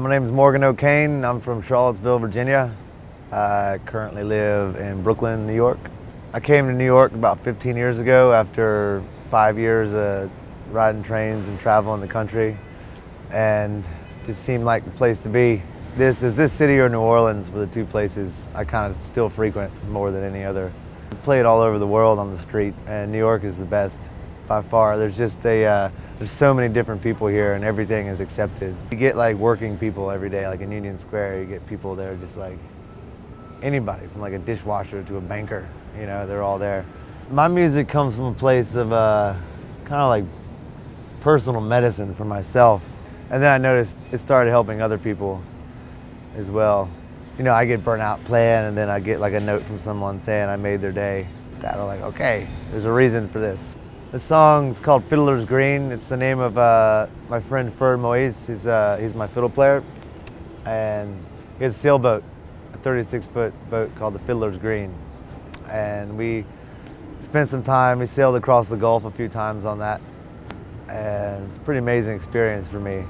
My name is Morgan O'Kane. I'm from Charlottesville, Virginia. I currently live in Brooklyn, New York. I came to New York about 15 years ago after 5 years of riding trains and traveling the country, and it just seemed like the place to be. This city or New Orleans were the two places I kind of still frequent more than any other. I played all over the world on the street, and New York is the best by far. There's just there's so many different people here, and everything is accepted. You get like working people every day, like in Union Square, you get people there just like anybody, from like a dishwasher to a banker, you know, they're all there. My music comes from a place of kind of like personal medicine for myself. And then I noticed it started helping other people as well. You know, I get burnt out playing, and then I get like a note from someone saying I made their day. That I'm like, okay, there's a reason for this. The song's called Fiddler's Green. It's the name of my friend Ferd Moise. He's my fiddle player, and he has a sailboat, a 36-foot boat called the Fiddler's Green. And we spent some time, we sailed across the Gulf a few times on that, and it's a pretty amazing experience for me.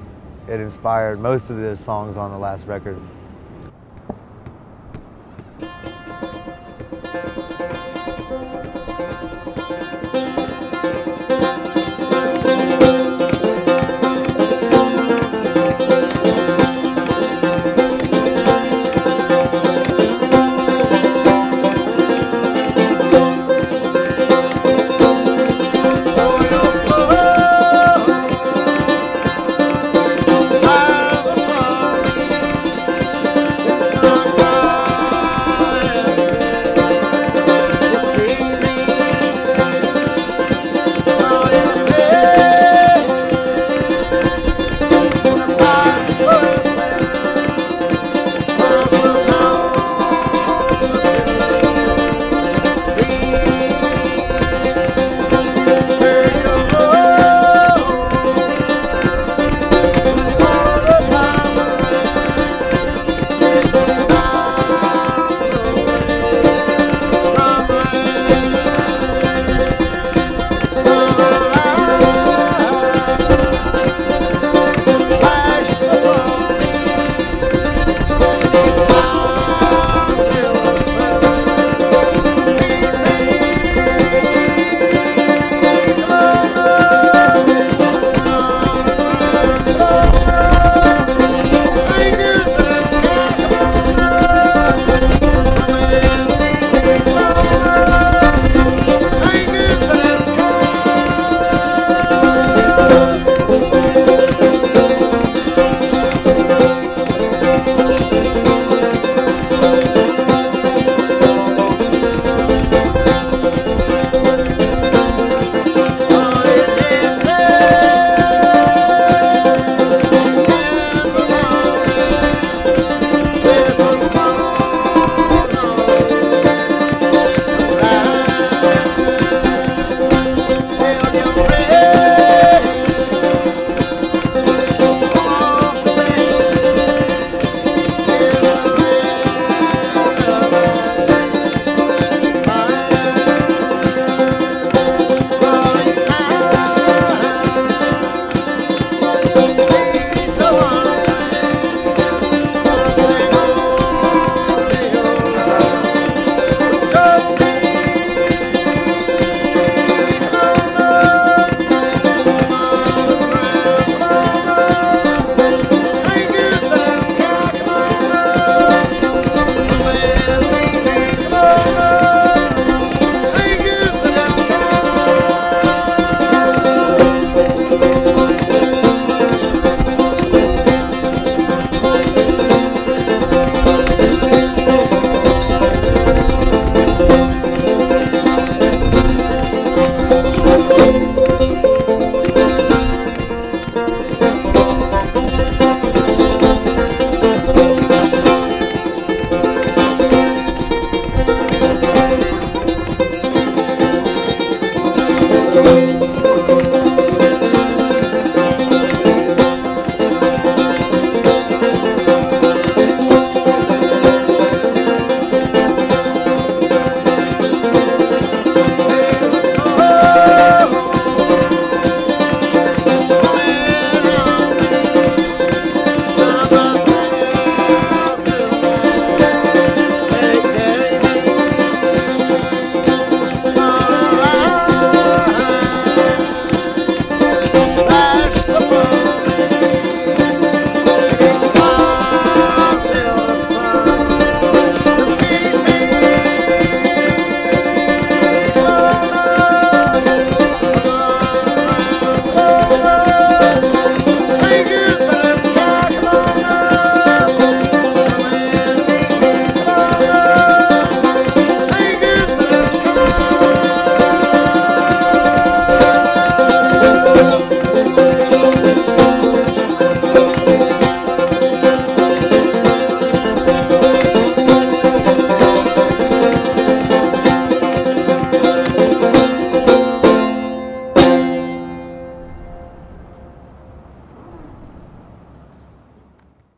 It inspired most of the songs on the last record.